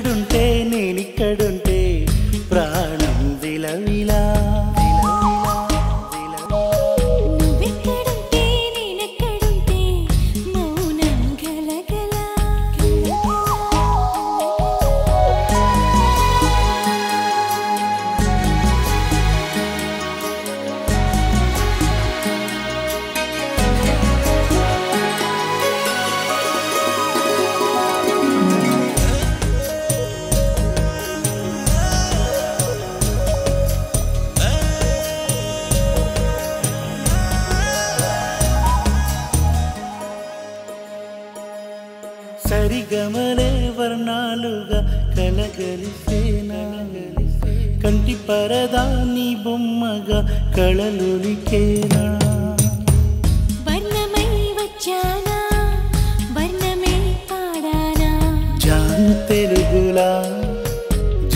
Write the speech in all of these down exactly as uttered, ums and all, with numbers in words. నీకడుంటే నేనిక్కడుంటే ప్రాణం విలవిలా సరిగమలే వర్ణాలుగా కలగలిసేనా కంటి పరదా నీ బొమ్మగా కళలులికేనా వర్ణమై వచ్చానా వర్ణమే పాడానా జాను తెలుగులా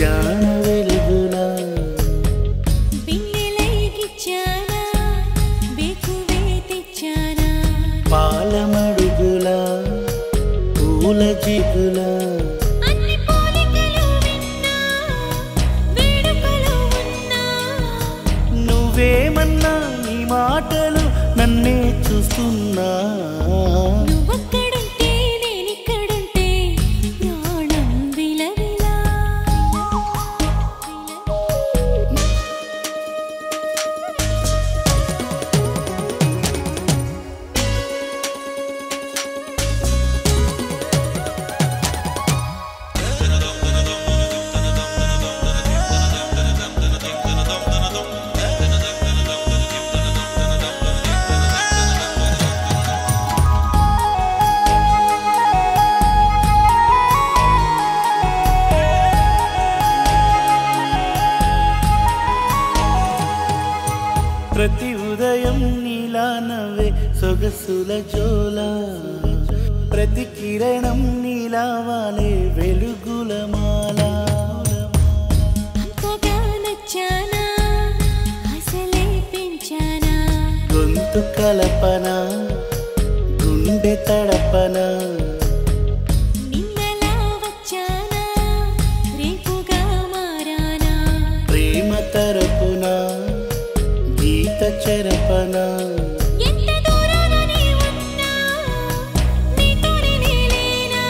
జాను వెలుగులా బిన్నెలై గిచ్చానా బెకువే తెచ్చానా పాలమడుగులా జిగులా అన్ని పోలికలు విన్నా వేడుకలు ఉన్నా నువ్వేమన్నా నీ మాటలు నన్నే చూస్తున్నా నువ్వక్కడుంటే నేనిక్కడుంటే ప్రాణం విలవిలా ప్రతి ఉదయం నీలా నవ్వే సొగసుల జోలా ప్రతి కిరణం నీలా వాలే వెలుగుల మాల అంతగా నచ్చానా అసలే పెంచానా గొంతు కలపనా గుండె తడపనా నిన్నలా వచ్చానా రేపుగా మారానా ప్రేమ తరపునా గీత చరపనా ఎంత దూరాన నీ ఉన్నా నీతోనే నేనేనా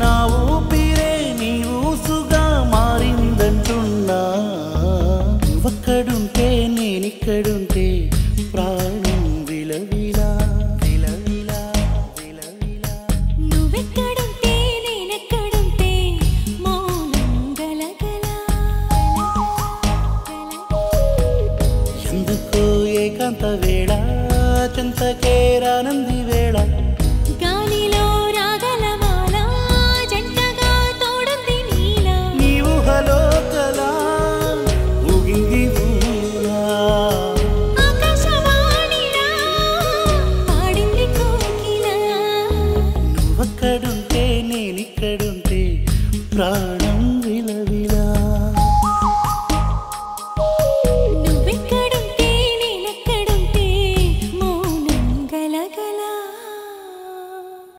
నా ఊపిరే నీ ఊసుగా మారిందంటున్నా నువ్వక్కడుంటే నేనిక్కడుంటే ప్రాణం విలవిలా విలవిలా విలవిలా నువ్వెక్కడుంటే నేనెక్కడుంటే మౌనం గలగలా ఏకాంత వేళ చెంతకేరానంది వేళ గాలిలో రాగలమాల జంటగా తోడుంది నీలా నీ ఊహలో కలా ఊగింది ఊలా ఆకాశవాణిలా పాడింది కోకిలా నువ్వక్కడుంటే నేనిక్కడుంటే ప్రాణం విలా